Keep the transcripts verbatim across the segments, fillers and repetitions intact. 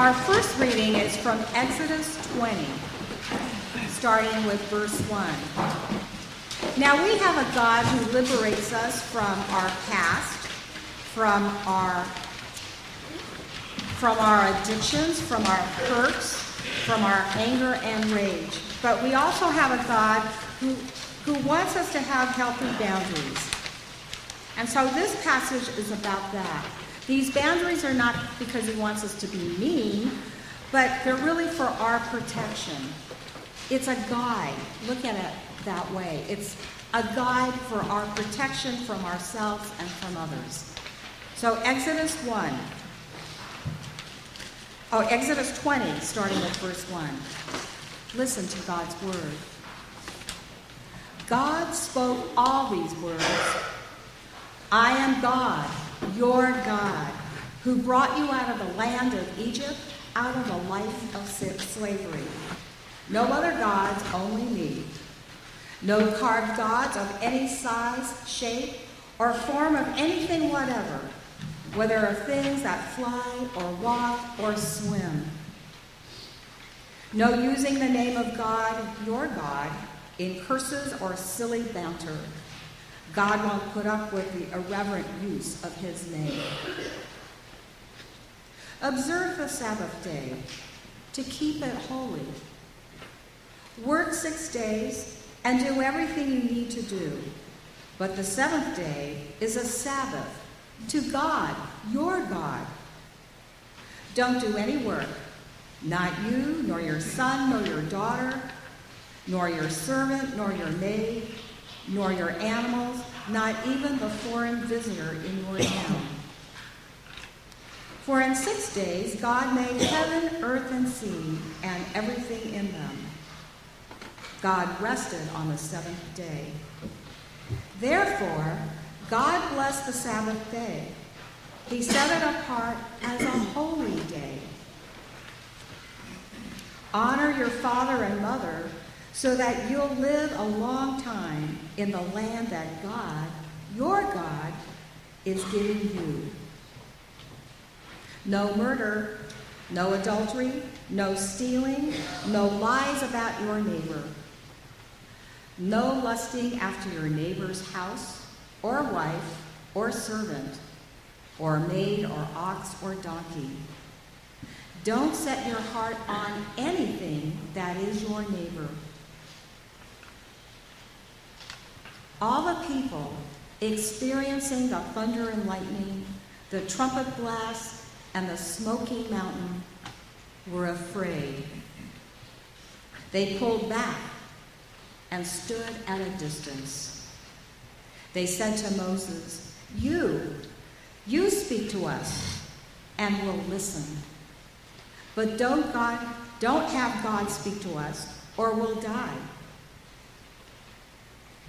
Our first reading is from Exodus twenty, starting with verse one. Now we have a God who liberates us from our past, from our, from our addictions, from our hurts, from our anger and rage. But we also have a God who, who wants us to have healthy boundaries. And so this passage is about that. These boundaries are not because he wants us to be mean, but they're really for our protection. It's a guide. Look at it that way. It's a guide for our protection from ourselves and from others. So Exodus one. Oh, Exodus twenty, starting with verse one. Listen to God's word. God spoke all these words. I am God, your God, who brought you out of the land of Egypt, out of a life of slavery. No other gods, only me. No carved gods of any size, shape, or form of anything whatever, whether of things that fly or walk or swim. No using the name of God, your God, in curses or silly banter. God won't put up with the irreverent use of his name. Observe the Sabbath day to keep it holy. Work six days and do everything you need to do. But the seventh day is a Sabbath to God, your God. Don't do any work, not you, nor your son, nor your daughter, nor your servant, nor your maid, nor your animals, not even the foreign visitor in your town. For in six days God made heaven, earth, and sea, and everything in them. God rested on the seventh day. Therefore, God blessed the Sabbath day. He set it apart as a holy day. Honor your father and mother, so that you'll live a long time in the land that God, your God, is giving you. No murder, no adultery, no stealing, no lies about your neighbor. No lusting after your neighbor's house, or wife, or servant, or maid, or ox, or donkey. Don't set your heart on anything that is your neighbor. All the people experiencing the thunder and lightning, the trumpet blast, and the smoky mountain were afraid. They pulled back and stood at a distance. They said to Moses, You, you speak to us, and we'll listen. But don't God, don't have God speak to us, or we'll die.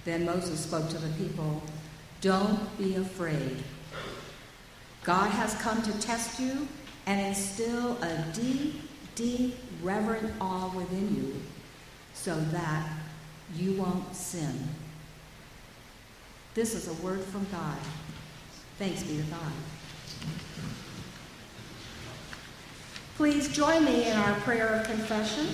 Then Moses spoke to the people, Don't be afraid. God has come to test you and instill a deep, deep, reverent awe within you so that you won't sin. This is a word from God. Thanks be to God. Please join me in our prayer of confession.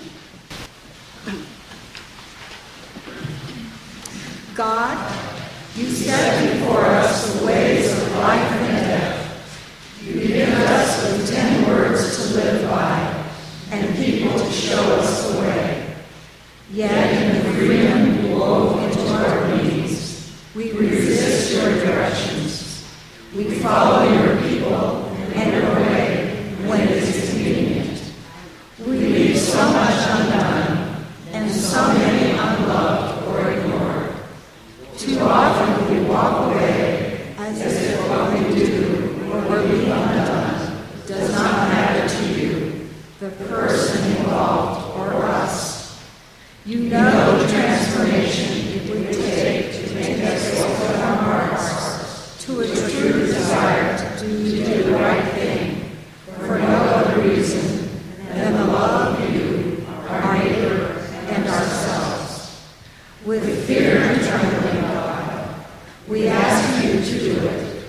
God, you set before us the ways of life and death. You give us the ten words to live by, and people to show us the way. Yet in the freedom you wove into our needs, we resist your directions. We follow your people and your way when it is convenient. We leave so much undone, and so many unloved. Too often we walk away as if what we do or what we undone does not matter to you, the person involved, or us. You know the transformation it would take to make us open our hearts to a true desire to do the right thing for no other reason than the love of you, our neighbor, and ourselves. With fear and trembling, we ask you to do it.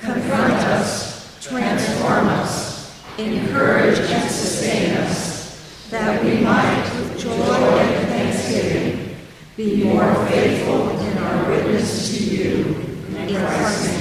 Confront us, transform us, encourage and sustain us, that we might with joy and thanksgiving be more faithful in our witness to you in Christ.